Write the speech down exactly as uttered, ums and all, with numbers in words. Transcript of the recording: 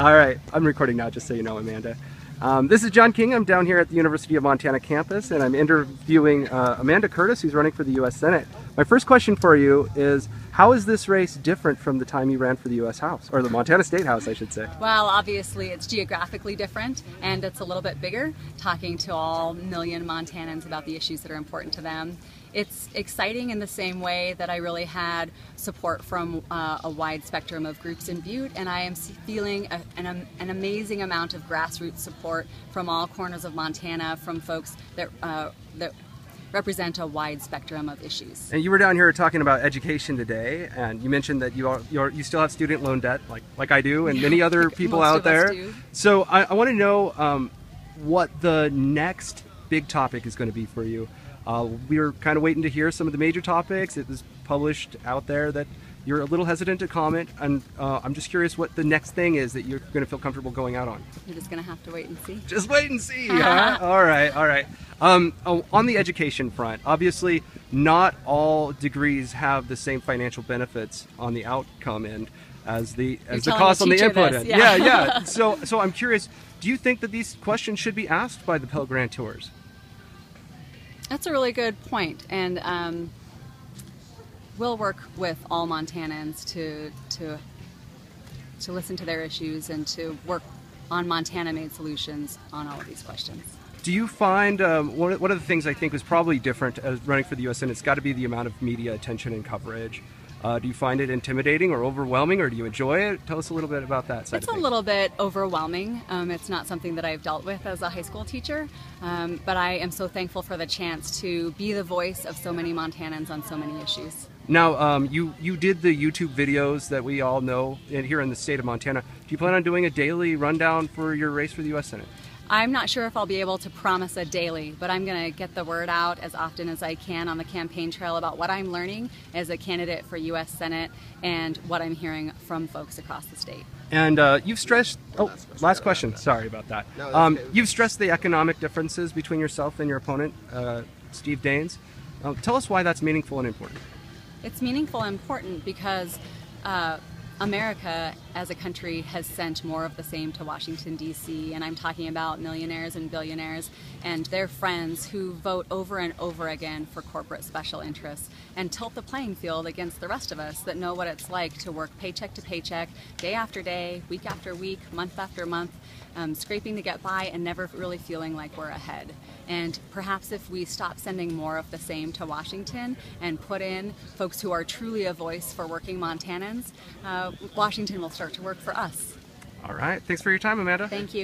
All right, I'm recording now, just so you know, Amanda. Um, this is John King. I'm down here at the University of Montana campus, and I'm interviewing uh, Amanda Curtis, who's running for the U S Senate. My first question for you is, how is this race different from the time you ran for the U S House, or the Montana State House, I should say? Well, obviously it's geographically different, and it's a little bit bigger, talking to all million Montanans about the issues that are important to them. It's exciting in the same way that I really had support from uh, a wide spectrum of groups in Butte, and I am feeling a, an, an amazing amount of grassroots support from all corners of Montana, from folks that, uh, that represent a wide spectrum of issues. And you were down here talking about education today, and you mentioned that you are, you're, you still have student loan debt, like, like I do, and many other people out there. So I, I want to know um, what the next big topic is going to be for you. Uh, we were kind of waiting to hear some of the major topics. It was published out there that you're a little hesitant to comment, and uh, I'm just curious what the next thing is that you're going to feel comfortable going out on. You're just going to have to wait and see. Just wait and see, huh? All right, all right. Um, oh, on the education front, obviously not all degrees have the same financial benefits on the outcome end as the as the cost on the input end. Yeah, yeah. yeah. So, so I'm curious, do you think that these questions should be asked by the Pell Grantors? That's a really good point, and um, we'll work with all Montanans to, to, to listen to their issues and to work on Montana-made solutions on all of these questions. Do you find, um, one, one of the things I think was probably different as running for the U S Senate, it's got to be the amount of media attention and coverage. Uh, do you find it intimidating or overwhelming, or do you enjoy it? Tell us a little bit about that side of things. It's a little bit overwhelming. Um, it's not something that I've dealt with as a high school teacher, um, but I am so thankful for the chance to be the voice of so many Montanans on so many issues. Now, um, you, you did the YouTube videos that we all know in, here in the state of Montana. Do you plan on doing a daily rundown for your race for the U S Senate? I'm not sure if I'll be able to promise a daily, but I'm going to get the word out as often as I can on the campaign trail about what I'm learning as a candidate for U S Senate and what I'm hearing from folks across the state. And uh, you've stressed, oh, last question, sorry about that. Um, you've stressed the economic differences between yourself and your opponent, uh, Steve Daines. Uh, tell us why that's meaningful and important. It's meaningful and important because uh, America as a country has sent more of the same to Washington, D C, and I'm talking about millionaires and billionaires and their friends who vote over and over again for corporate special interests and tilt the playing field against the rest of us that know what it's like to work paycheck to paycheck, day after day, week after week, month after month, um, scraping to get by and never really feeling like we're ahead. And perhaps if we stop sending more of the same to Washington and put in folks who are truly a voice for working Montanans, uh, Washington will start to work for us. All right. Thanks for your time, Amanda. Thank you.